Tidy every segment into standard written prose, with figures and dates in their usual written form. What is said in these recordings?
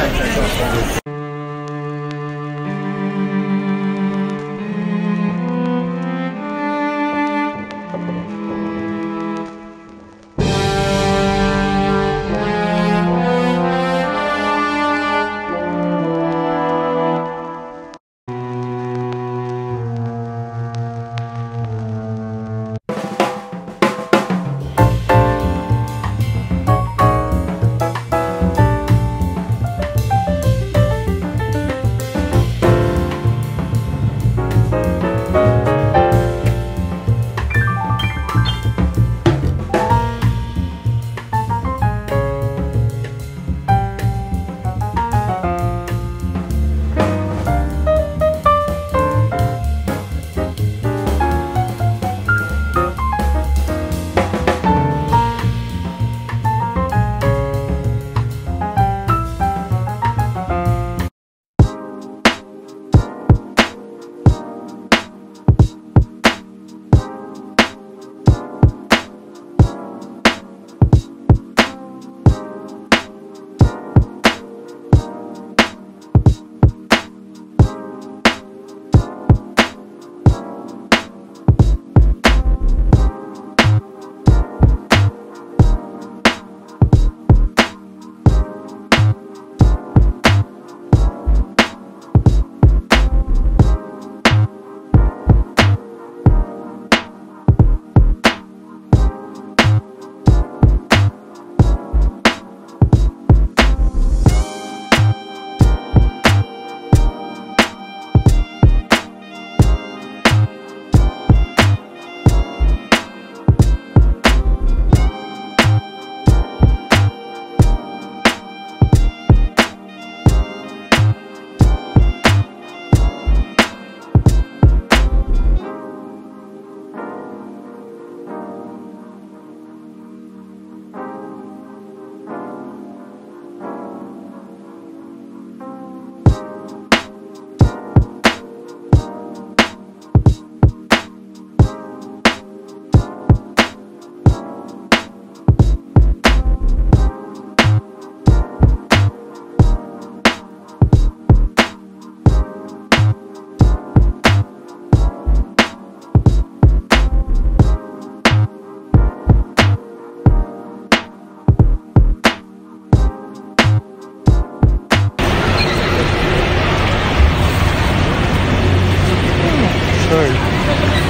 Thank you.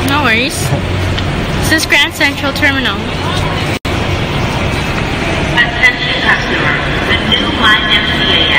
No worries. This is Grand Central Terminal. Attention customer, the new line MTA.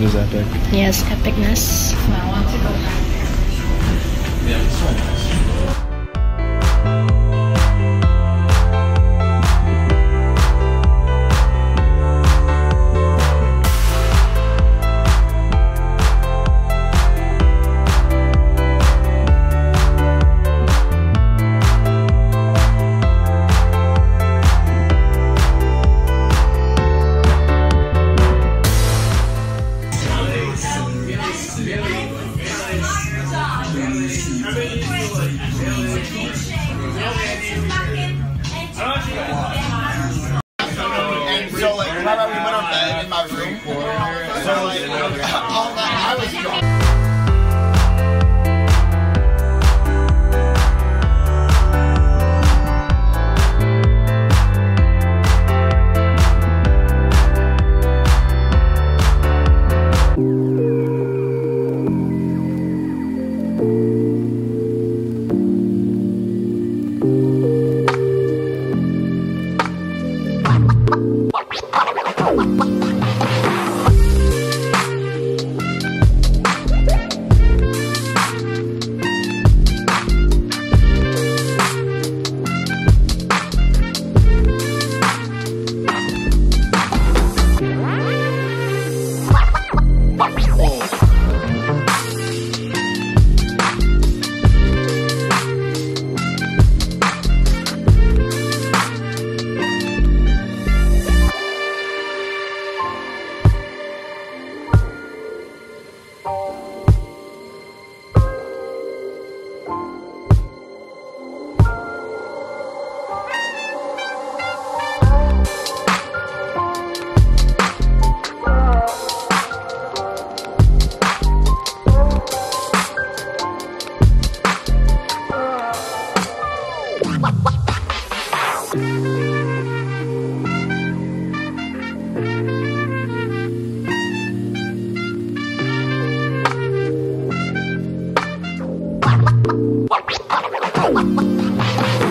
That is epic. Yes, epicness. I want to go back there. Yeah, it's fun. What?